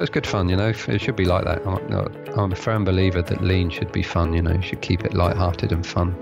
It's good fun, you know. It should be like that. I'm a firm believer that lean should be fun, you know. You should keep it lighthearted and fun.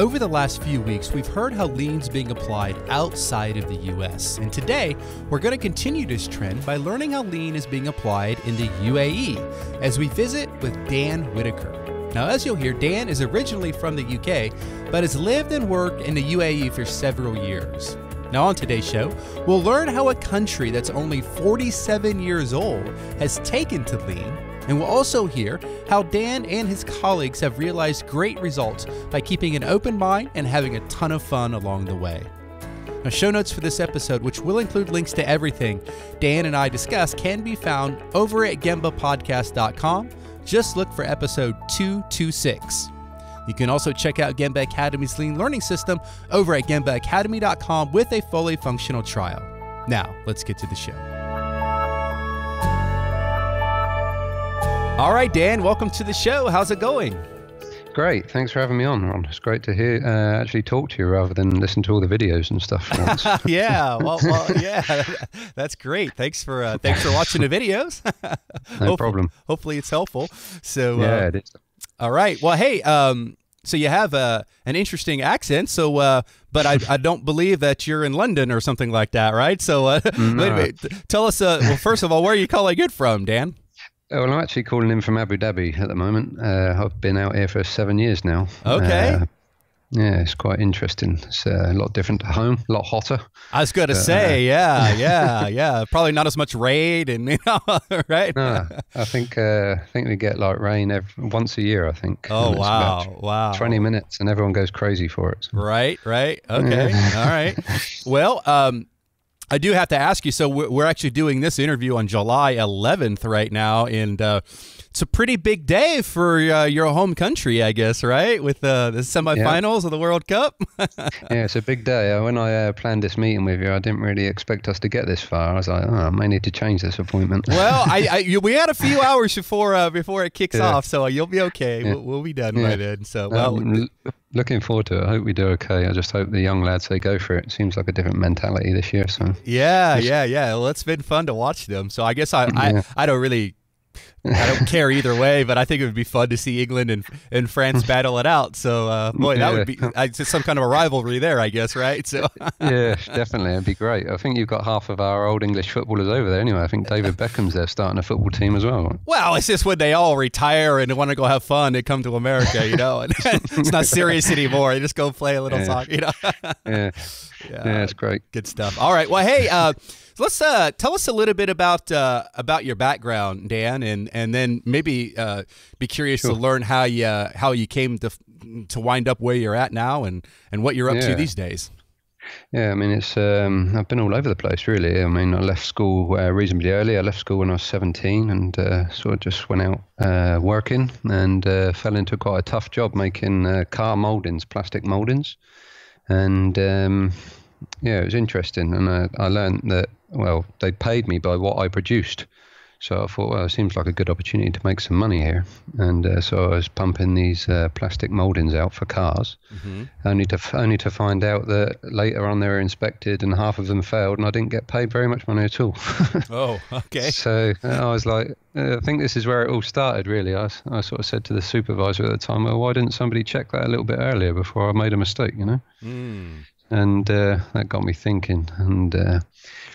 Over the last few weeks, we've heard how lean's being applied outside of the US. And today, we're going to continue this trend by learning how lean is being applied in the UAE as we visit with Dan Whittaker. Now, as you'll hear, Dan is originally from the UK, but has lived and worked in the UAE for several years. Now, on today's show, we'll learn how a country that's only 47 years old has taken to lean. And we'll also hear how Dan and his colleagues have realized great results by keeping an open mind and having a ton of fun along the way. Now, show notes for this episode, which will include links to everything Dan and I discuss, can be found over at GembaPodcast.com. Just look for episode 226. You can also check out Gemba Academy's Lean Learning System over at GembaAcademy.com with a fully functional trial. Now, let's get to the show. All right, Dan, welcome to the show. How's it going? Great. Thanks for having me on, Ron. It's great to hear, actually talk to you rather than listen to all the videos and stuff. Yeah, well, yeah, that's great. Thanks for watching the videos. No problem. Hopefully it's helpful. So yeah, it is. All right. Well, hey, so you have an interesting accent. So, but I don't believe that you're in London or something like that, right? So, no. Wait a minute. Tell us. Well, first of all, where are you calling it from, Dan? Oh, well, I'm actually calling in from Abu Dhabi at the moment. I've been out here for 7 years now. Okay. Yeah, it's quite interesting. It's a lot different at home, a lot hotter. I was going to say, yeah. Probably not as much rain, and you know, right? No, I think we get like rain once a year, I think. Oh, wow. 20 minutes and everyone goes crazy for it. Right. Okay. Yeah. All right. Well, I do have to ask you, so we're actually doing this interview on July 11th right now, and it's a pretty big day for your home country, I guess, right? With the semifinals of the World Cup? Yeah, it's a big day. When I planned this meeting with you, I didn't really expect us to get this far. I was like, oh, I may need to change this appointment. Well, we had a few hours before it kicks off, so you'll be okay. Yeah. We'll be done by then. So, looking forward to it. I hope we do okay. I just hope the young lads, they go for it. It seems like a different mentality this year. So yeah. Well, it's been fun to watch them. So I guess I don't care either way, but I think it would be fun to see England and France battle it out. So, boy, that would be some kind of a rivalry there, I guess, right? So, yeah, definitely. It'd be great. I think you've got half of our old English footballers over there anyway. I think David Beckham's there starting a football team as well. Well, it's just when they all retire and want to go have fun, they come to America, you know. And it's not serious anymore. They just go play a little soccer, you know. Yeah, it's great. Good stuff. All right. Well, hey, let's tell us a little bit about your background, Dan, and then maybe be curious to learn how you came to wind up where you're at now and what you're up to these days. Yeah, I mean, it's I've been all over the place, really. I mean, I left school reasonably early. I left school when I was 17 and sort of just went out working and fell into quite a tough job making car moldings, plastic moldings. And yeah, it was interesting. And I learned that, well, they paid me by what I produced. So I thought, well, it seems like a good opportunity to make some money here. And so I was pumping these plastic moldings out for cars, only to find out that later on they were inspected and half of them failed and I didn't get paid very much money at all. Oh, okay. So I was like, I think this is where it all started, really. I sort of said to the supervisor at the time, well, why didn't somebody check that a little bit earlier before I made a mistake, you know? Mm. And that got me thinking. And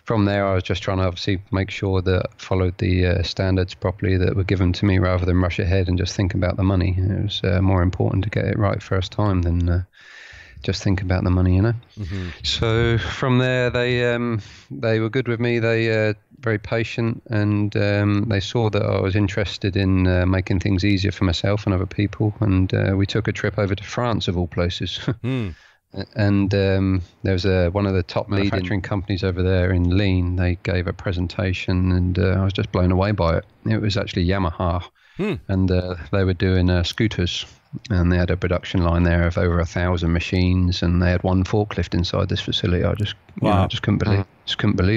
from there, I was just trying to obviously make sure that I followed the standards properly that were given to me rather than rush ahead and just think about the money. It was more important to get it right first time than just think about the money, you know. Mm-hmm. So from there, they were good with me. They very patient, and they saw that I was interested in making things easier for myself and other people. And we took a trip over to France, of all places. Mm. And there's one of the top manufacturing companies over there in Lean. They gave a presentation, and I was just blown away by it. It was actually Yamaha, and they were doing scooters, and they had a production line there of over 1,000 machines, and they had one forklift inside this facility. I just, I just couldn't believe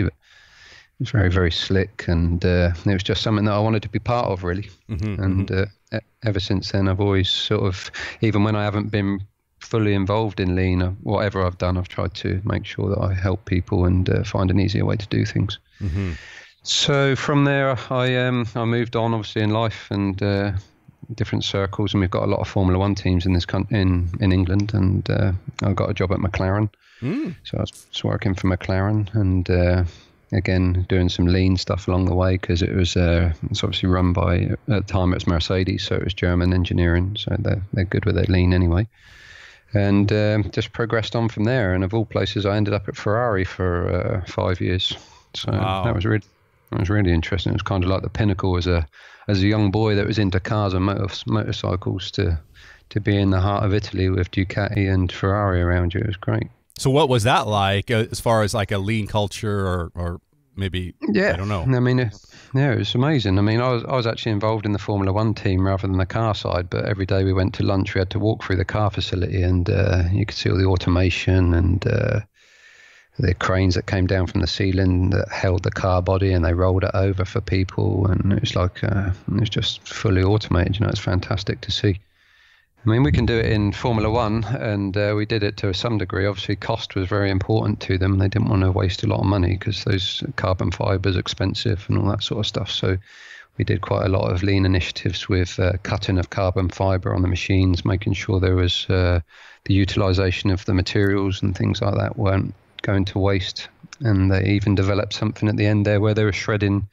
it. It was very, very slick, and it was just something that I wanted to be part of, really. Mm-hmm, and ever since then, I've always sort of, even when I haven't been fully involved in Lean, whatever I've done, I've tried to make sure that I help people and find an easier way to do things. Mm-hmm. So from there, I moved on, obviously, in life and different circles, and we've got a lot of Formula 1 teams in this in England, and I got a job at McLaren. So I was working for McLaren, and again, doing some lean stuff along the way, because it was it's obviously run by, at the time it was Mercedes, so it was German engineering, so they're good with their lean anyway. And just progressed on from there, and of all places, I ended up at Ferrari for 5 years. So wow. that was really interesting. It was kind of like the pinnacle as a young boy that was into cars and motorcycles to be in the heart of Italy with Ducati and Ferrari around you. It was great. So what was that like as far as like a lean culture or maybe, yeah. I don't know. I mean, yeah, it was amazing. I mean, I was actually involved in the Formula 1 team rather than the car side, but every day we went to lunch, we had to walk through the car facility, and you could see all the automation and the cranes that came down from the ceiling that held the car body, and they rolled it over for people. And it was like, it was just fully automated. You know, it's fantastic to see. I mean, we can do it in Formula One, and we did it to some degree. Obviously, cost was very important to them. They didn't want to waste a lot of money because those carbon fibers are expensive and all that sort of stuff. So we did quite a lot of lean initiatives with cutting of carbon fiber on the machines, making sure there was the utilization of the materials and things like that weren't going to waste. And they even developed something at the end there where they were shredding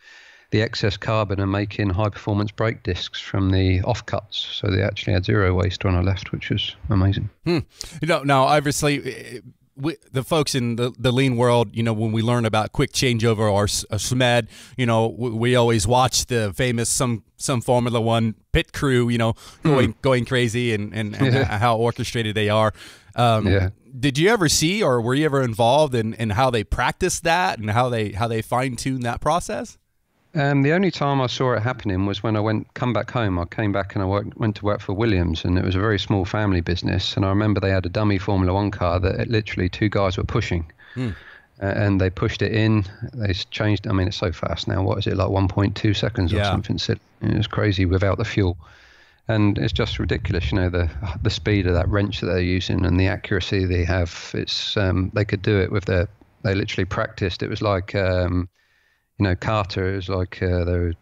the excess carbon and making high-performance brake discs from the offcuts, so they actually had zero waste when I left, which was amazing. You know, now obviously, the folks in the lean world, you know, when we learn about quick changeover or SMED, you know, we always watch the famous some Formula 1 pit crew, you know, going crazy and yeah. How orchestrated they are. Yeah. Did you ever see, or were you ever involved in how they practice that and how they fine-tune that process? The only time I saw it happening was when I come back home. I came back and I went to work for Williams, and it was a very small family business. And I remember they had a dummy Formula 1 car that literally two guys were pushing. And they pushed it in. They changed. I mean, it's so fast now. What is it, like 1.2 seconds or something? It was crazy without the fuel. And it's just ridiculous, you know, the speed of that wrench that they're using and the accuracy they have. It's they could do it with their – they literally practiced. It was like – you know, Carter is like they're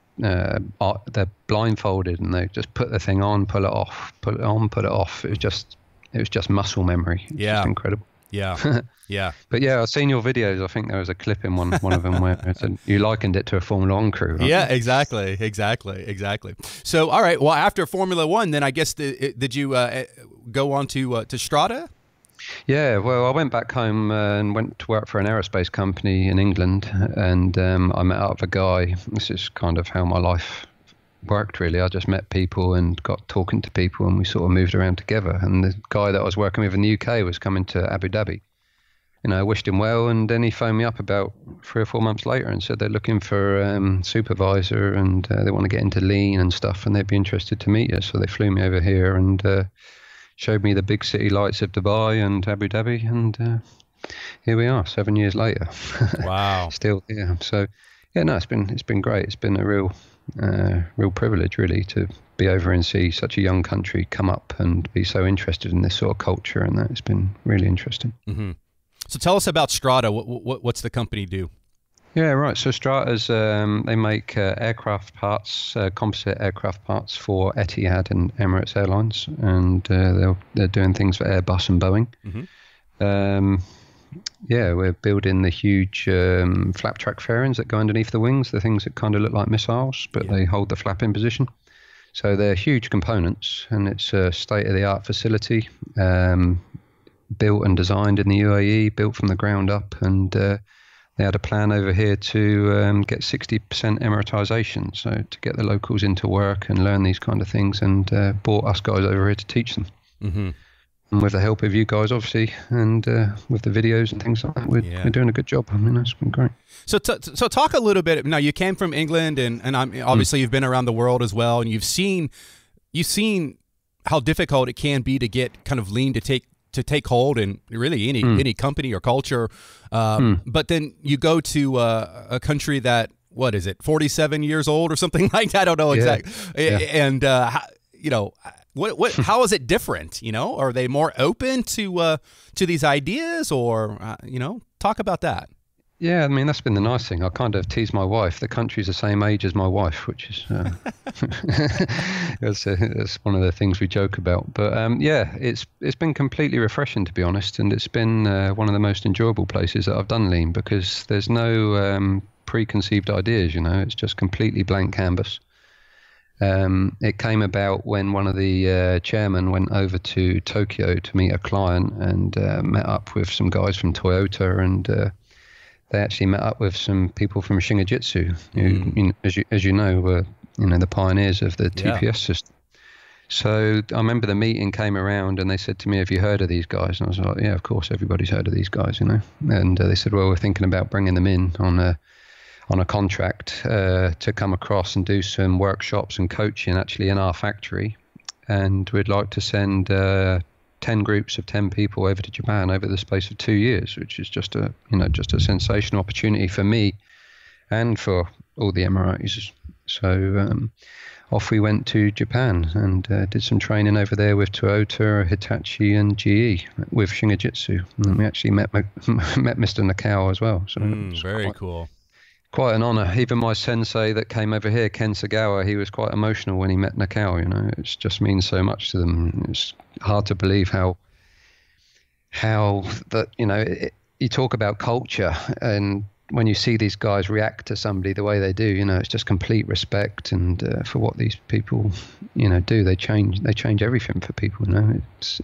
blindfolded and they just put the thing on, pull it off, put it on, put it off. It was just muscle memory. It's just incredible. Yeah, yeah. But yeah, I've seen your videos. I think there was a clip in one of them where it said, you likened it to a Formula 1 crew. Yeah, exactly. So, all right. Well, after Formula 1, then I guess did you go on to Strata? Yeah, well, I went back home and went to work for an aerospace company in England, and I met up with a guy. This is kind of how my life worked, really. I just met people and got talking to people, and we sort of moved around together. And the guy that I was working with in the UK was coming to Abu Dhabi. You know, I wished him well, and then he phoned me up about 3 or 4 months later and said they're looking for supervisor, and they want to get into lean and stuff, and they'd be interested to meet you. So they flew me over here and showed me the big city lights of Dubai and Abu Dhabi, and here we are 7 years later. Wow. Still here. So yeah, no, it's been great. It's been a real privilege, really, to be over and see such a young country come up and be so interested in this sort of culture, and that it's been really interesting. So tell us about Strata. What's the company do? Yeah, right. So Strata's, they make aircraft parts, composite aircraft parts for Etihad and Emirates Airlines, and they're doing things for Airbus and Boeing. Yeah, we're building the huge flap track fairings that go underneath the wings, the things that kind of look like missiles, but they hold the flap in position. So they're huge components, and it's a state-of-the-art facility, built and designed in the UAE, built from the ground up, and they had a plan over here to get 60% Emiratization, so to get the locals into work and learn these kind of things, and brought us guys over here to teach them. And with the help of you guys, obviously, and with the videos and things like that, we're doing a good job. I mean, that's been great. So so talk a little bit. Now, you came from England, and obviously you've been around the world as well, and you've seen how difficult it can be to get kind of lean to take hold in really any company or culture. But then you go to a country that, what is it, 47 years old or something like that? I don't know exactly. And, you know, how is it different? You know, are they more open to these ideas, or, you know, talk about that. Yeah, I mean, that's been the nice thing. I kind of tease my wife. The country's the same age as my wife, which is that's one of the things we joke about. But yeah, it's been completely refreshing, to be honest. And it's been one of the most enjoyable places that I've done Lean, because there's no preconceived ideas, you know. It's just completely blank canvas. It came about when one of the chairmen went over to Tokyo to meet a client and met up with some guys from Toyota, and they actually met up with some people from Shingijutsu, who, as you know, were the pioneers of the TPS system. So I remember the meeting came around, and they said to me, "Have you heard of these guys?" And I was like, "Yeah, of course, everybody's heard of these guys, you know." And they said, "Well, we're thinking about bringing them in on a contract to come across and do some workshops and coaching actually in our factory, and we'd like to send 10 groups of 10 people over to Japan over the space of 2 years, which is just a just a sensational opportunity for me and for all the Emirates." So off we went to Japan and did some training over there with Toyota, Hitachi, and GE with Shingijutsu, and we actually met Mr. Nakao as well. So very cool. Quite an honor. Even my sensei that came over here, Ken Sagawa, he was quite emotional when he met Nakao, you know. It just means so much to them. It's hard to believe how that, you talk about culture, and when you see these guys react to somebody the way they do, it's just complete respect. And for what these people, do, they change everything for people,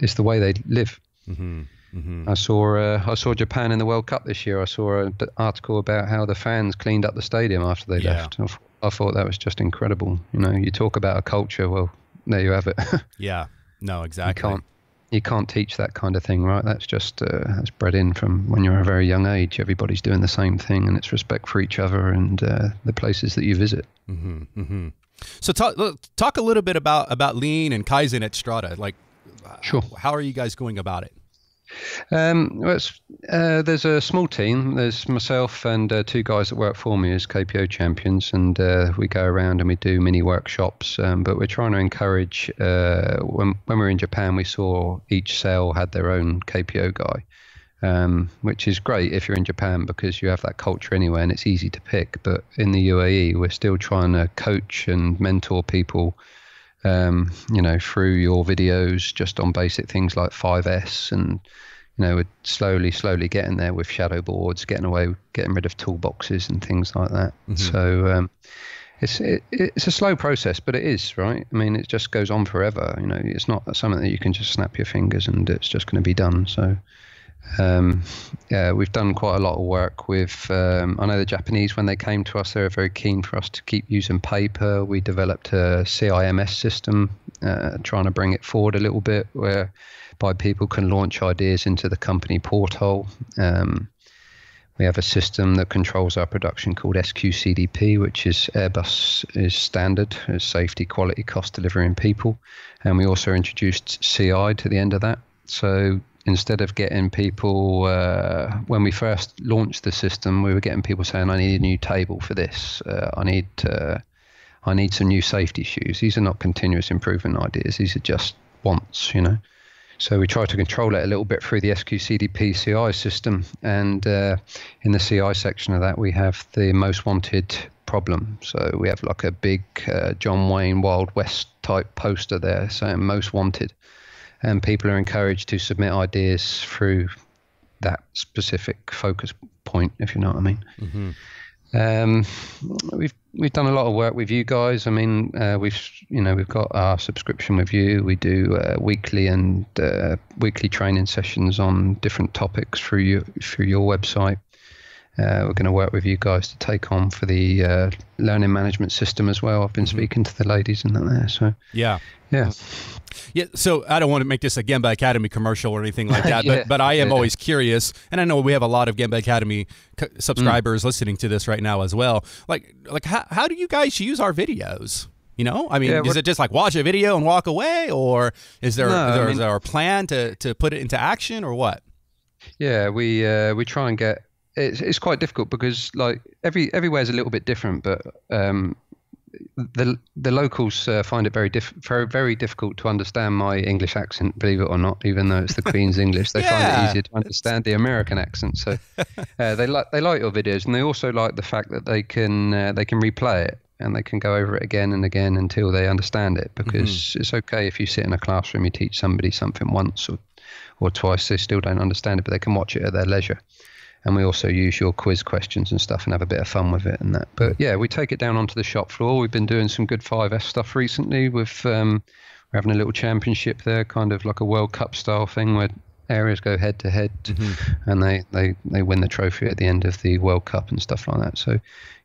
It's the way they live. Mm-hmm. Mm-hmm. I saw Japan in the World Cup this year. I saw an article about how the fans cleaned up the stadium after they left. I thought that was just incredible. You talk about a culture. Well, there you have it. Yeah. No, exactly. You can't teach that kind of thing, right? That's just that's bred in from when you're a very young age. Everybody's doing the same thing, and it's respect for each other and the places that you visit. Mm-hmm. Mm-hmm. So talk a little bit about Lean and Kaizen at Strata. Like, sure. How are you guys going about it? There's a small team. There's myself and two guys that work for me as KPO champions, and we go around and we do mini workshops, but we're trying to encourage when we were in Japan, we saw each cell had their own KPO guy, which is great if you're in Japan because you have that culture anyway and it's easy to pick. But in the UAE, we're still trying to coach and mentor people through your videos, just on basic things like 5S, and we're slowly getting there with shadow boards, getting rid of toolboxes and things like that. Mm-hmm. So it's a slow process, but it is, right? I mean, it just goes on forever. It's not something that you can just snap your fingers and it's just going to be done. So we've done quite a lot of work with I know the Japanese, when they came to us, they were very keen for us to keep using paper. We developed a CIMS system, trying to bring it forward a little bit, whereby people can launch ideas into the company portal. We have a system that controls our production called SQCDP, which is Airbus standard, is safety, quality, cost, delivery and people. And we also introduced CI to the end of that. So instead of getting people, when we first launched the system, we were getting people saying, "I need a new table for this. I need some new safety shoes." These are not continuous improvement ideas. These are just wants, So we try to control it a little bit through the SQCDP CI system. And in the CI section of that, we have the most wanted problem. So we have like a big John Wayne Wild West type poster there saying most wanted. And people are encouraged to submit ideas through that specific focus point, if you know what I mean. Mm-hmm. We've done a lot of work with you guys. I mean, we've got our subscription with you. We do weekly training sessions on different topics through your website. We're going to work with you guys to take on for the learning management system as well. I've been speaking to the ladies in there, so yeah. So I don't want to make this a Gemba Academy commercial or anything like that, but I am always curious, and I know we have a lot of Gemba Academy subscribers listening to this right now as well. Like how do you guys use our videos? I mean, is it just like watch a video and walk away, or is there a plan to put it into action or what? Yeah, we try and get. It's quite difficult because like everywhere's a little bit different, but the locals find it very difficult to understand my English accent, believe it or not, even though it's the Queen's English. They find it easier to understand the American accent. So they like your videos, and they also like the fact that they can replay it and they can go over it again and again until they understand it. Because it's okay if you sit in a classroom, you teach somebody something once or twice, they still don't understand it, but they can watch it at their leisure. And we also use your quiz questions and stuff and have a bit of fun with it and that. But yeah, we take it down onto the shop floor. We've been doing some good 5S stuff recently. We're having a little championship there, kind of like a World Cup style thing where areas go head to head and they win the trophy at the end of the World Cup and stuff like that. So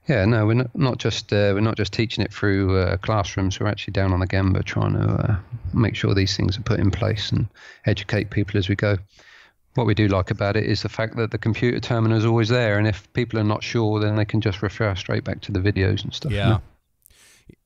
yeah, no, we're not just teaching it through classrooms. We're actually down on the Gemba trying to make sure these things are put in place and educate people as we go. What we do like about it is the fact that the computer terminal is always there, and if people are not sure, then they can just refer straight back to the videos and stuff. Yeah,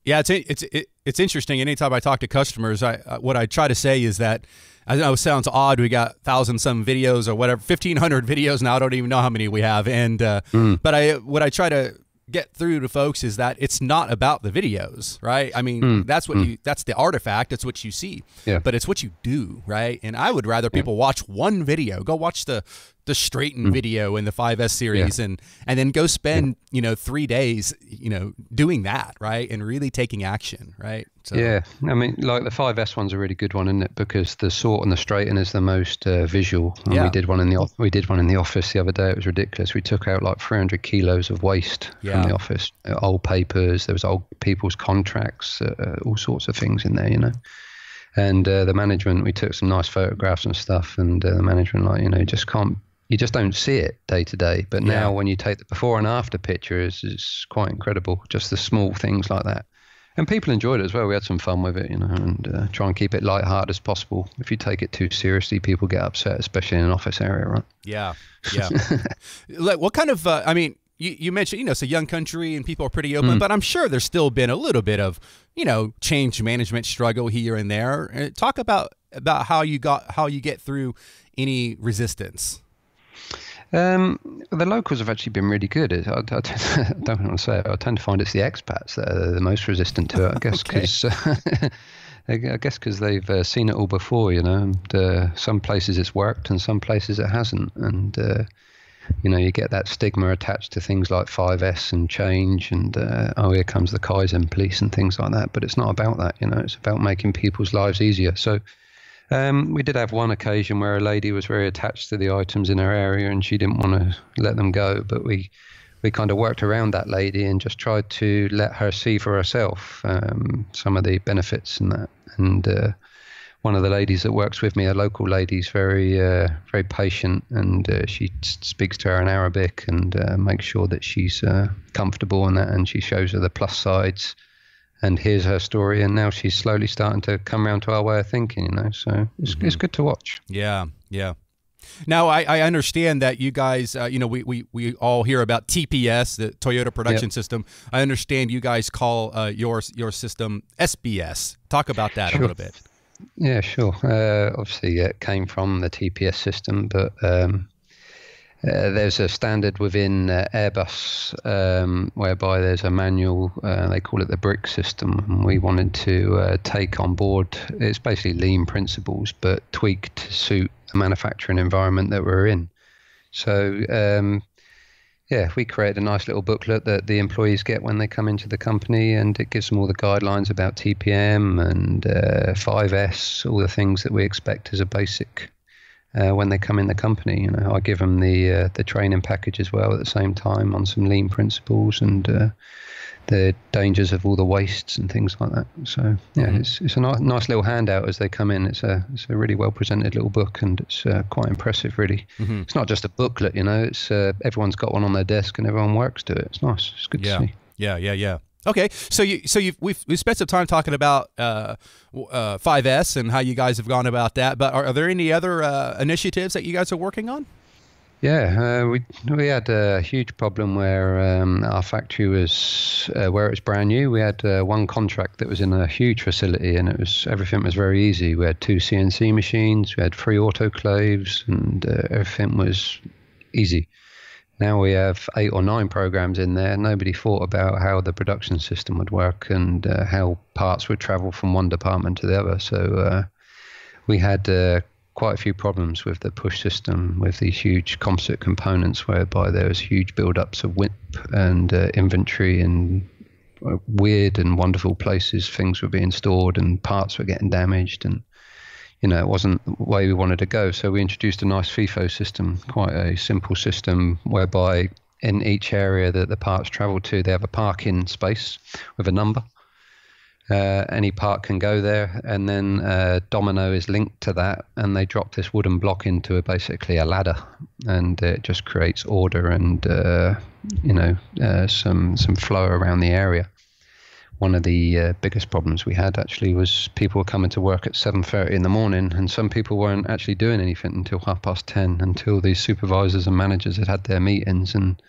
yeah, it's interesting. Anytime I talk to customers, what I try to say is that, I know it sounds odd. We got 1,000-some videos or whatever, 1,500 videos now. I don't even know how many we have, and but what I try to get through to folks is that it's not about the videos, right? I mean, that's the artifact, it's what you see, but it's what you do, right? And I would rather people watch one video, go watch the Straighten video in the 5S series and then go spend, 3 days, doing that, right? And really taking action, right? So. Yeah. I mean, like the 5S one's a really good one, isn't it? Because the sort and the straighten is the most visual. And we did one in the office the other day. It was ridiculous. We took out like 300 kilos of waste from the office, old papers. There was old people's contracts, all sorts of things in there, And the management, we took some nice photographs and stuff, and the management, you just don't see it day to day. But now when you take the before and after pictures, it's quite incredible, just the small things like that. And people enjoyed it as well. We had some fun with it, and try and keep it lighthearted as possible. If you take it too seriously, people get upset, especially in an office area, right? Yeah, yeah. What kind of, you mentioned, it's a young country and people are pretty open, but I'm sure there's still been a little bit of, change management struggle here and there. Talk about how you get through any resistance. The locals have actually been really good. I don't want to say it. I tend to find it's the expats that are the most resistant to it, I guess, because they've seen it all before, and some places it's worked and some places it hasn't. And, you get that stigma attached to things like 5S and change and, here comes the kaizen police and things like that. But it's not about that, it's about making people's lives easier. So we did have one occasion where a lady was very attached to the items in her area and she didn't want to let them go. But we kind of worked around that lady and just tried to let her see for herself some of the benefits and that. And one of the ladies that works with me, a local lady, is very patient, and she speaks to her in Arabic and makes sure that she's comfortable in that, and she shows her the plus sides. And here's her story, and now she's slowly starting to come around to our way of thinking, so it's good to watch. Yeah, yeah. Now, I understand that you guys, we all hear about TPS, the Toyota Production System. I understand you guys call your system SBS. Talk about that a little bit. Yeah, sure. Obviously, it came from the TPS system, but... there's a standard within Airbus whereby there's a manual, they call it the BRIC system, and we wanted to take on board, it's basically lean principles, but tweaked to suit the manufacturing environment that we're in. So, we created a nice little booklet that the employees get when they come into the company, and it gives them all the guidelines about TPM and 5S, all the things that we expect as a basic when they come in the company. I give them the training package as well at the same time on some lean principles and the dangers of all the wastes and things like that. So yeah, it's a nice little handout as they come in. It's a really well presented little book, and it's quite impressive, really. It's not just a booklet, It's everyone's got one on their desk and everyone works to it. It's nice. It's good to see. Yeah, yeah, yeah. Okay, so we've spent some time talking about 5S and how you guys have gone about that, but are there any other initiatives that you guys are working on? Yeah, we had a huge problem where our factory was where it's brand new. We had one contract that was in a huge facility, and everything was very easy. We had 2 CNC machines, we had 3 autoclaves, and everything was easy. Now we have 8 or 9 programs in there. Nobody thought about how the production system would work and how parts would travel from one department to the other. So we had quite a few problems with the push system, with these huge composite components, whereby there was huge build-ups of WIP and inventory and weird and wonderful places things were being stored and parts were getting damaged, and you know, it wasn't the way we wanted to go. So we introduced a nice FIFO system, quite a simple system, whereby in each area that the parts travel to, they have a parking space with a number. Any part can go there, and then domino is linked to that, and they drop this wooden block into basically a ladder, and it just creates order and some flow around the area. One of the biggest problems we had actually was people were coming to work at 7:30 in the morning, and some people weren't actually doing anything until 10:30, until these supervisors and managers had had their meetings and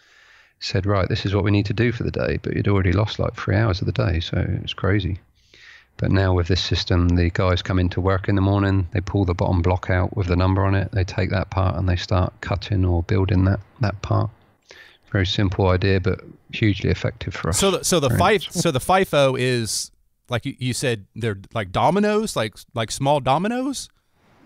said, right, this is what we need to do for the day, but you'd already lost like 3 hours of the day, so it's crazy. But now with this system, the guys come into work in the morning, they pull the bottom block out with the number on it, they take that part and they start cutting or building that part. Very simple idea, but hugely effective for us. So the FIFO is, like you said, they're like dominoes, like small dominoes?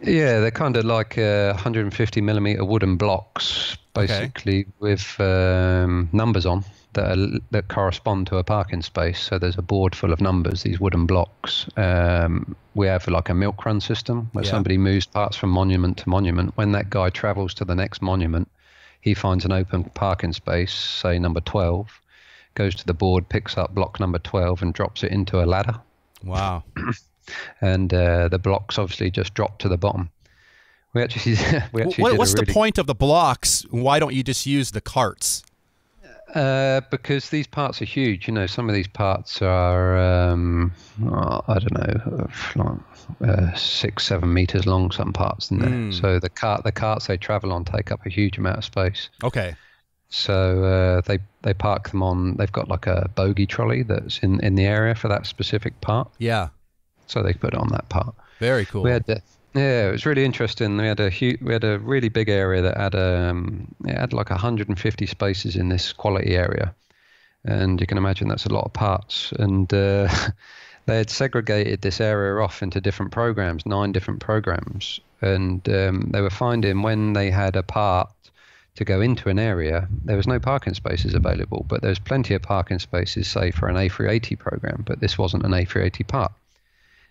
Yeah, they're kind of like 150 millimeter wooden blocks, basically, with numbers on that correspond to a parking space. So there's a board full of numbers, these wooden blocks. We have like a milk run system where somebody moves parts from monument to monument. When that guy travels to the next monument, he finds an open parking space, say number 12, goes to the board, picks up block number 12 and drops it into a ladder. Wow. And the blocks obviously just drop to the bottom. What's the point of the blocks? Why don't you just use the carts? Because these parts are huge. You know, some of these parts are, I don't know, 6-7 meters long, some parts in there. So the carts they travel on take up a huge amount of space. Okay. So they park them on, they've got like a bogey trolley that's in the area for that specific part. Yeah. So they put it on that part. Very cool. It was really interesting. We had a really big area that had it had like 150 spaces in this quality area, and you can imagine that's a lot of parts. And they had segregated this area off into different programs, 9 different programs, and they were finding when they had a part to go into an area, there was no parking spaces available, but there's plenty of parking spaces, say for an A380 program, but this wasn't an A380 part.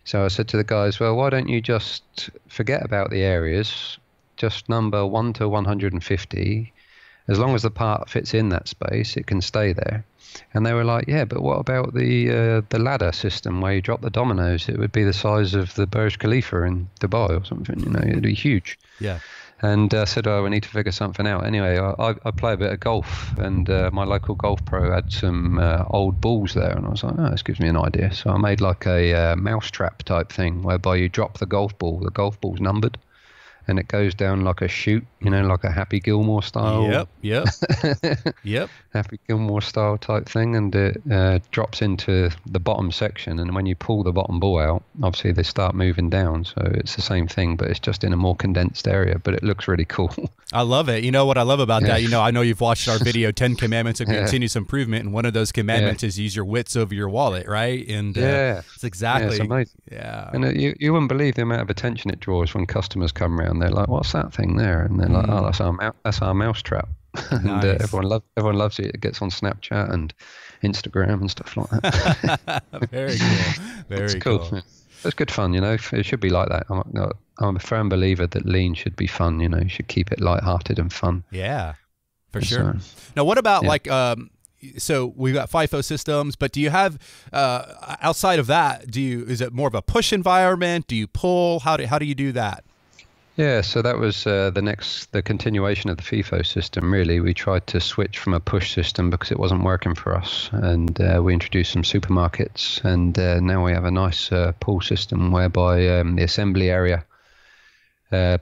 So I said to the guys, well, why don't you just forget about the areas, just number 1 to 150. As long as the part fits in that space, it can stay there. And they were like, yeah, but what about the ladder system where you drop the dominoes? It would be the size of the Burj Khalifa in Dubai or something, you know, it'd be huge. Yeah. And I said, oh, we need to figure something out. Anyway, I play a bit of golf, and my local golf pro had some old balls there. And I was like, oh, this gives me an idea. So I made like a mousetrap type thing whereby you drop the golf ball's numbered, and it goes down like a chute, you know, like a Happy Gilmore style. Yep. Happy Gilmore style type thing, and it drops into the bottom section. And when you pull the bottom ball out, obviously they start moving down. So it's the same thing, but it's just in a more condensed area. But it looks really cool. I love it. You know what I love about that? You know, I know you've watched our video, 10 Commandments of Continuous Improvement, and one of those commandments is use your wits over your wallet, right? And it's exactly. Yeah, it's amazing. Yeah. And you wouldn't believe the amount of attention it draws when customers come around. They're like, what's that thing there? And they're like, oh, that's our mousetrap. And nice. Everyone loves it. It gets on Snapchat and Instagram and stuff like that. Very cool. Very cool. It's good fun, you know. It should be like that. I'm a firm believer that lean should be fun, you know. You should keep it lighthearted and fun. Yeah, for sure. Now, what about so we've got FIFO systems, but do you have, outside of that, is it more of a push environment? Do you pull? How do you do that? Yeah, so that was the continuation of the FIFO system, really. We tried to switch from a push system because it wasn't working for us, and we introduced some supermarkets, and now we have a nice pull system whereby the assembly area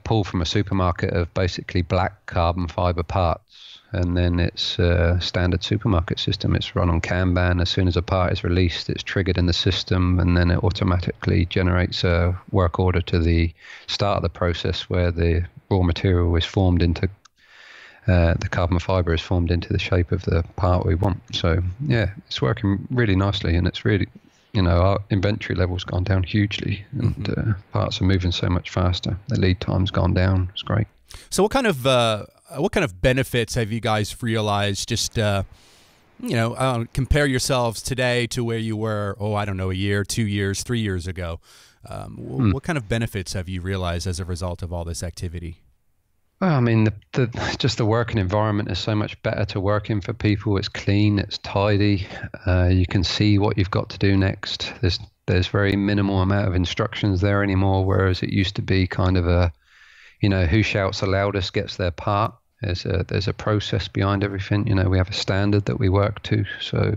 pull from a supermarket of basically black carbon fiber parts, and then it's a standard supermarket system. It's run on Kanban. As soon as a part is released, it's triggered in the system, and then it automatically generates a work order to the start of the process where the raw material is formed into the carbon fiber is formed into the shape of the part we want. So yeah, it's working really nicely, and it's really, you know, our inventory level's gone down hugely, and parts are moving so much faster. The lead time's gone down. It's great. So what kind of benefits have you guys realized? Just you know, compare yourselves today to where you were, oh, I don't know, a year, 2 years, 3 years ago. What kind of benefits have you realized as a result of all this activity? Well, I mean, just the working environment is so much better to work in for people. It's clean, it's tidy. You can see what you've got to do next. There's very minimal amount of instructions there anymore, whereas it used to be kind of a, you know, who shouts the loudest gets their part. There's a process behind everything. You know, we have a standard that we work to. So,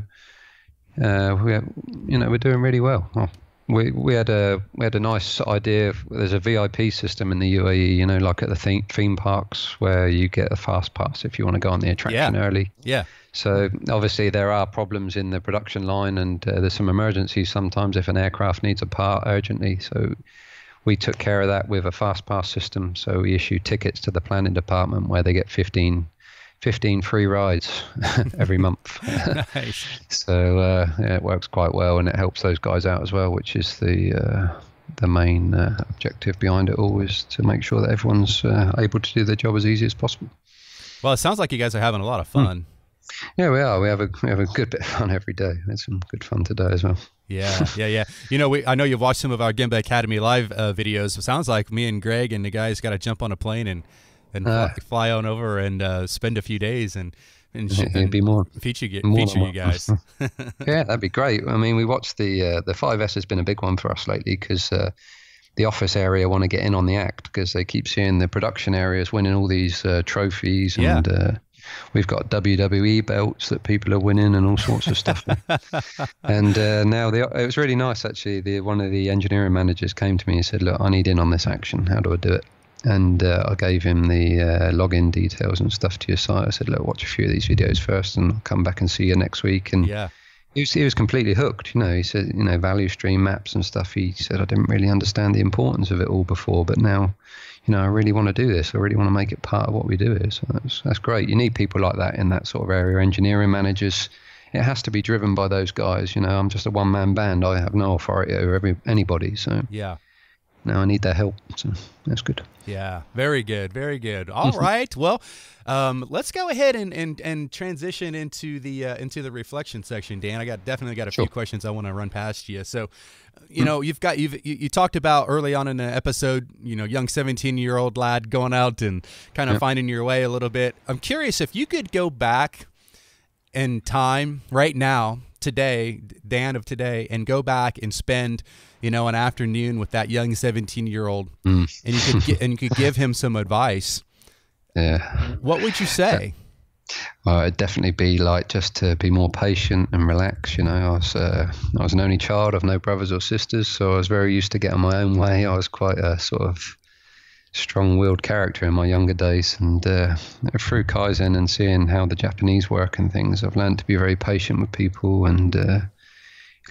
we're doing really well. We had a nice idea of, there's a VIP system in the UAE, you know, like at the theme parks, where you get a fast pass if you want to go on the attraction early. Yeah. So obviously there are problems in the production line, and there's some emergencies sometimes if an aircraft needs a part urgently. So we took care of that with a fast pass system. So we issue tickets to the planning department where they get 15 free rides every month. Nice. So yeah, it works quite well, and it helps those guys out as well, which is the main objective behind it all, is to make sure that everyone's able to do their job as easy as possible. Well, it sounds like you guys are having a lot of fun. Yeah, we are. We have a good bit of fun every day. We had some good fun today as well. Yeah. You know, I know you've watched some of our Gemba Academy live videos. So it sounds like me and Greg and the guys got to jump on a plane and fly on over and spend a few days and feature you guys. Yeah, that'd be great. I mean, we watched the 5S has been a big one for us lately, because the office area want to get in on the act, because they keep seeing the production areas winning all these trophies and. We've got WWE belts that people are winning and all sorts of stuff. And it was really nice, actually. One of the engineering managers came to me and said, look, I need in on this action. How do I do it? And I gave him the login details and stuff to your site. I said, look, watch a few of these videos first, and I'll come back and see you next week. And he was completely hooked. You know, he said, you know, value stream maps and stuff. He said, I didn't really understand the importance of it all before, but now, you know, I really want to do this. I really want to make it part of what we do. So that's great. You need people like that in that sort of area. Engineering managers, it has to be driven by those guys. You know, I'm just a one-man band. I have no authority over anybody. So yeah, now I need their help. So that's good. Yeah, very good, very good. All right. Well, let's go ahead and transition into the reflection section, Dan. I definitely got a few questions I want to run past you. So, you know, you talked about early on in the episode, you know, young 17-year-old lad going out and kind of finding your way a little bit. I'm curious if you could go back in time right now, today, Dan of today, and go back and spend, you know, an afternoon with that young 17-year-old, and you could give him some advice. Yeah. What would you say? It'd definitely be like just to be more patient and relax. You know, I was an only child. I've no brothers or sisters, so I was very used to getting my own way. I was quite a sort of strong-willed character in my younger days, and through kaizen and seeing how the Japanese work and things, I've learned to be very patient with people. And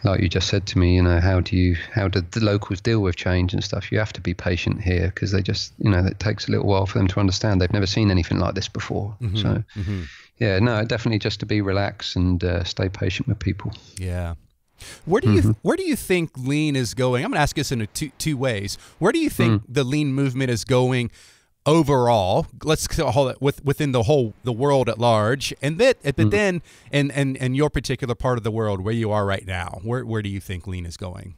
like you just said to me, you know, how do the locals deal with change and stuff? You have to be patient here, because they just, you know, it takes a little while for them to understand. They've never seen anything like this before. So yeah, no, definitely just to be relaxed and stay patient with people. Yeah. Where do you think lean is going? I'm going to ask this in two ways. Where do you think the lean movement is going overall? Let's call it within the world at large, and that, but then and your particular part of the world where you are right now. Where do you think lean is going?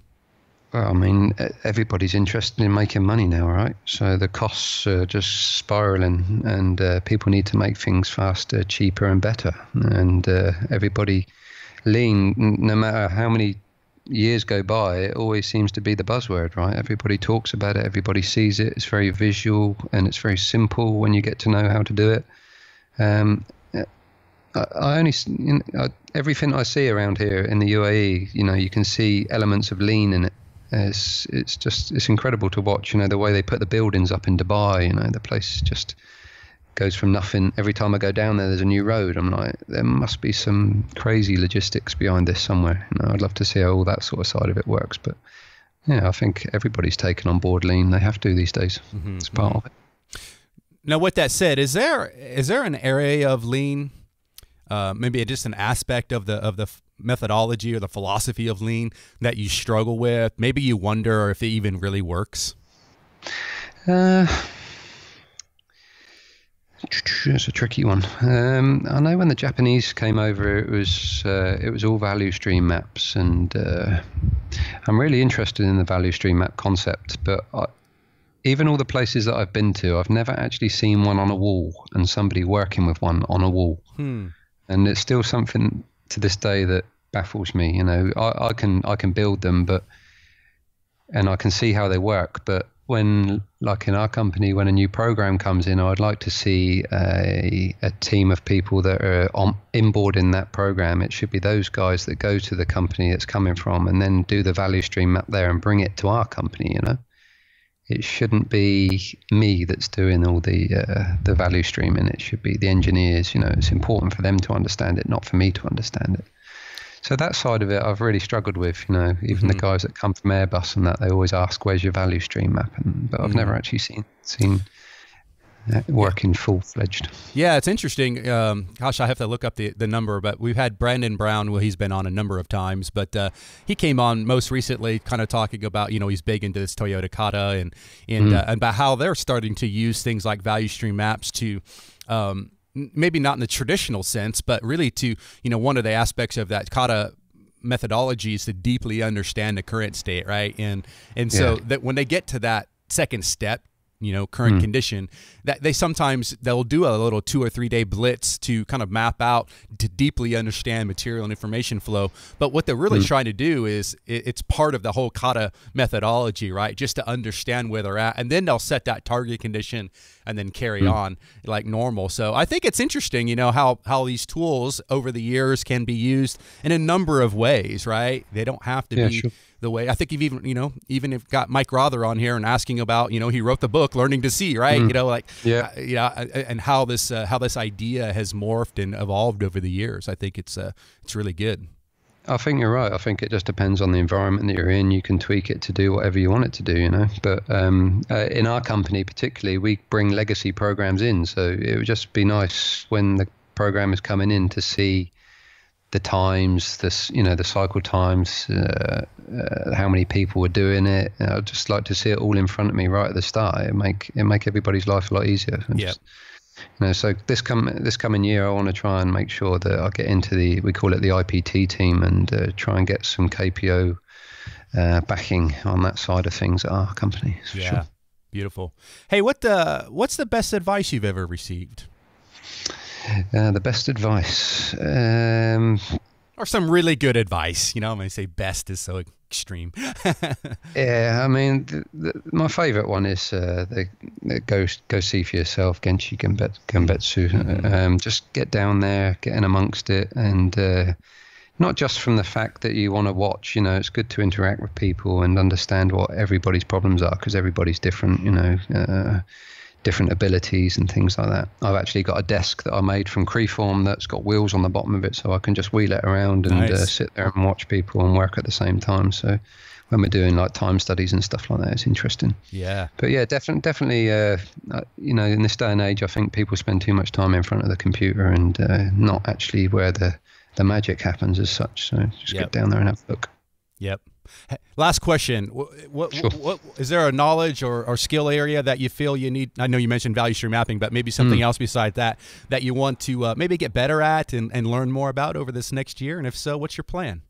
Well, I mean, everybody's interested in making money now, right? So the costs are just spiraling, and people need to make things faster, cheaper, and better, and everybody. Lean, no matter how many years go by, it always seems to be the buzzword, right? Everybody talks about it, everybody sees it. It's very visual, and it's very simple when you get to know how to do it. Everything I see around here in the UAE, you know, you can see elements of lean in it. It's incredible to watch. You know, the way they put the buildings up in Dubai, you know, the place just goes from nothing. Every time I go down there, there's a new road. I'm like, there must be some crazy logistics behind this somewhere. You know, I'd love to see how all that sort of side of it works. But yeah, I think everybody's taken on board lean. They have to these days. It's part of it. Now, with that said, is there an area of lean, maybe just an aspect of the methodology or the philosophy of lean that you struggle with? Maybe you wonder if it even really works. It's a tricky one. I know when the Japanese came over, it was all value stream maps, and I'm really interested in the value stream map concept. But even all the places that I've been to, I've never actually seen one on a wall and somebody working with one on a wall. And it's still something to this day that baffles me. You know, I can build them, and I can see how they work, but when, like in our company, when a new program comes in, I'd like to see a team of people that are inboarding that program. It should be those guys that go to the company it's coming from and then do the value stream map there and bring it to our company. You know, it shouldn't be me that's doing all the value streaming. It should be the engineers. You know, it's important for them to understand it, not for me to understand it. So that side of it, I've really struggled with. You know, even the guys that come from Airbus and that, they always ask, "Where's your value stream map?" But I've never actually seen that working full fledged. Yeah, it's interesting. Gosh, I have to look up the number, but we've had Brandon Brown. Well, he's been on a number of times, but he came on most recently, kind of talking about, you know, he's big into this Toyota kata and about how they're starting to use things like value stream maps to. Maybe not in the traditional sense, but really to, you know, one of the aspects of that kata methodology is to deeply understand the current state, right? And so that when they get to that second step, you know, current condition, that they'll do a little 2 or 3 day blitz to kind of map out, to deeply understand material and information flow. But what they're really trying to do is it's part of the whole kata methodology, right? Just to understand where they're at, and then they'll set that target condition and then carry on like normal. So I think it's interesting, you know, how these tools over the years can be used in a number of ways, right? They don't have to be the way. I think you've even got Mike Rother on here and asking about, you know, he wrote the book Learning to See, right? You know, like and how this idea has morphed and evolved over the years. I think it's really good. I think you're right. I think it just depends on the environment that you're in. You can tweak it to do whatever you want it to do, you know. But in our company particularly, we bring legacy programs in, so it would just be nice when the program is coming in to see the times, this, you know, the cycle times, how many people were doing it. And I'd just like to see it all in front of me right at the start. It make everybody's life a lot easier. Yeah. You know, so this coming year, I want to try and make sure that I get into the, we call it the IPT team, and try and get some KPO backing on that side of things at our company. Yeah, sure. Beautiful. Hey, what's the best advice you've ever received? The best advice, or some really good advice. You know, I'm going to say best is so extreme. Yeah, I mean, my favorite one is go see for yourself, Genshi Genbetsu. Just get down there, get in amongst it, and not just from the fact that you want to watch. You know, it's good to interact with people and understand what everybody's problems are, because everybody's different. You know. Different abilities and things like that. I've actually got a desk that I made from Creeform that's got wheels on the bottom of it, so I can just wheel it around and sit there and watch people and work at the same time. So when we're doing like time studies and stuff like that, it's interesting. Yeah. But yeah, definitely, you know, in this day and age, I think people spend too much time in front of the computer and not actually where the magic happens as such. So just get down there and have a look. Yep. Last question. What is there a knowledge or skill area that you feel you need? I know you mentioned value stream mapping, but maybe something else besides that you want to maybe get better at and learn more about over this next year? And if so, what's your plan?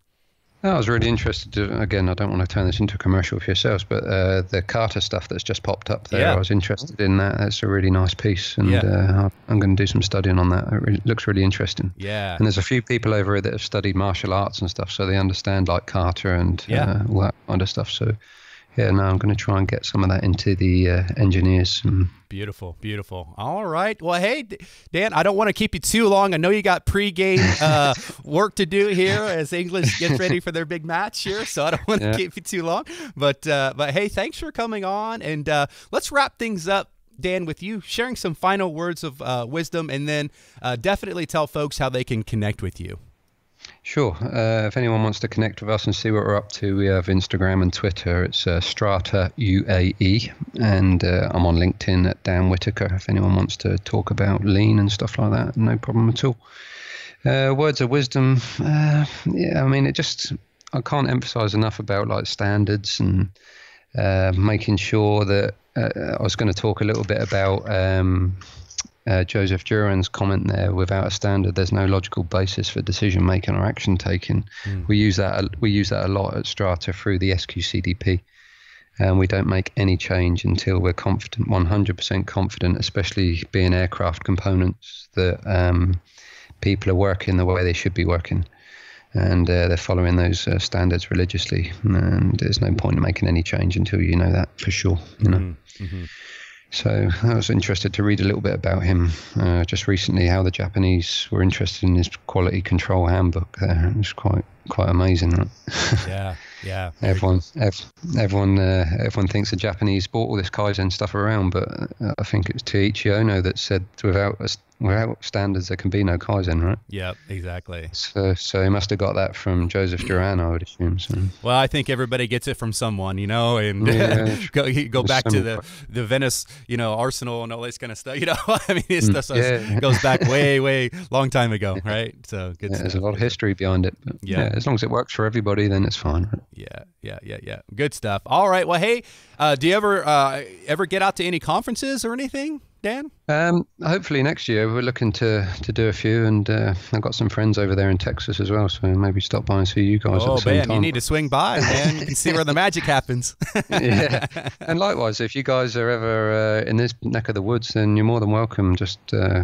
I was really interested to, again, I don't want to turn this into a commercial for yourselves, but the Carter stuff that's just popped up there, I was interested in that. That's a really nice piece, and I'm going to do some studying on that. It looks really interesting. Yeah. And there's a few people over here that have studied martial arts and stuff, so they understand like Carter and all that kind of stuff. So, yeah, now I'm going to try and get some of that into the engineers. Beautiful, beautiful. All right. Well, hey, Dan, I don't want to keep you too long. I know you got pre-game work to do here as England gets ready for their big match here, so I don't want to keep you too long. But hey, thanks for coming on, and let's wrap things up, Dan, with you sharing some final words of wisdom, and then definitely tell folks how they can connect with you. Sure. If anyone wants to connect with us and see what we're up to, we have Instagram and Twitter. It's Strata UAE, and I'm on LinkedIn at Dan Whittaker. If anyone wants to talk about lean and stuff like that, no problem at all. Words of wisdom. I can't emphasize enough about like standards and making sure that I was going to talk a little bit about Joseph Durand's comment there, without a standard, there's no logical basis for decision making or action taking. Mm. We use that a lot at Strata through the SQCDP, and we don't make any change until we're confident, 100% confident, especially being aircraft components, that people are working the way they should be working, and they're following those standards religiously. And there's no point in making any change until you know that for sure. You know. Mm-hmm. Mm-hmm. So I was interested to read a little bit about him just recently, how the Japanese were interested in his quality control handbook there. It was quite amazing. Right? Yeah. Everyone thinks the Japanese brought all this kaizen stuff around, but I think it was Taiichi Ono that said, without standards, there can be no kaizen, right? Yeah, exactly. So he must have got that from Joseph Durand, I would assume. So. Well, I think everybody gets it from someone, you know, and go back to the Venice, you know, Arsenal and all this kind of stuff. You know, I mean, it's goes back way, way long time ago, right? So good stuff. There's a lot of history behind it. But yeah, as long as it works for everybody, then it's fine. Right? Yeah. Good stuff. All right. Well, hey, do you ever get out to any conferences or anything, Dan? Hopefully next year we're looking to do a few, and I've got some friends over there in Texas as well, so maybe stop by and see you guys at the same time. You need to swing by, man. You can see where the magic happens. Yeah, and likewise, if you guys are ever in this neck of the woods, then you're more than welcome. Just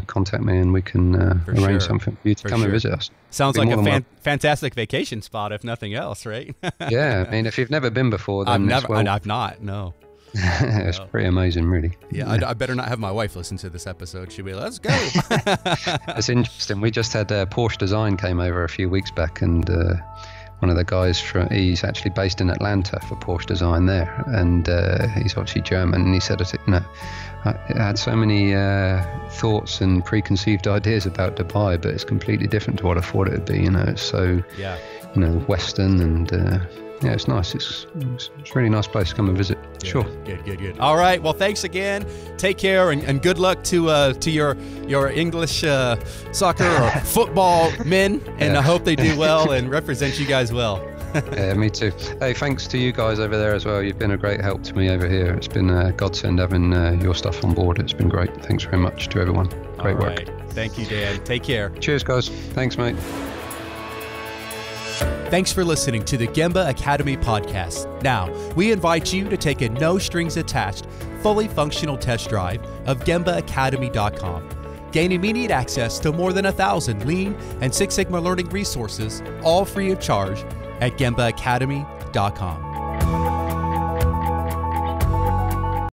contact me and we can arrange something for you to come and visit us. Sounds like a fantastic vacation spot, if nothing else, right? Yeah, I mean, if you've never been before, then I've not, no. It's pretty amazing, really. Yeah. I better not have my wife listen to this episode. She'll be like, let's go. It's interesting. We just had Porsche Design came over a few weeks back, and one of the guys, he's actually based in Atlanta for Porsche Design there, and he's actually German, and he said, you know, I had so many thoughts and preconceived ideas about Dubai, but it's completely different to what I thought it would be, you know. It's so, you know, Western, and... yeah, it's nice. It's a really nice place to come and visit. Good, sure. Good. All right. Well, thanks again. Take care, and good luck to your English soccer or football men, and I hope they do well and represent you guys well. Yeah, me too. Hey, thanks to you guys over there as well. You've been a great help to me over here. It's been a godsend having your stuff on board. It's been great. Thanks very much to everyone. Great work. Thank you, Dan. Take care. Cheers, guys. Thanks, mate. Thanks for listening to the Gemba Academy podcast. Now, we invite you to take a no-strings-attached, fully functional test drive of gembaacademy.com. Gain immediate access to more than 1,000 Lean and Six Sigma learning resources, all free of charge, at gembaacademy.com.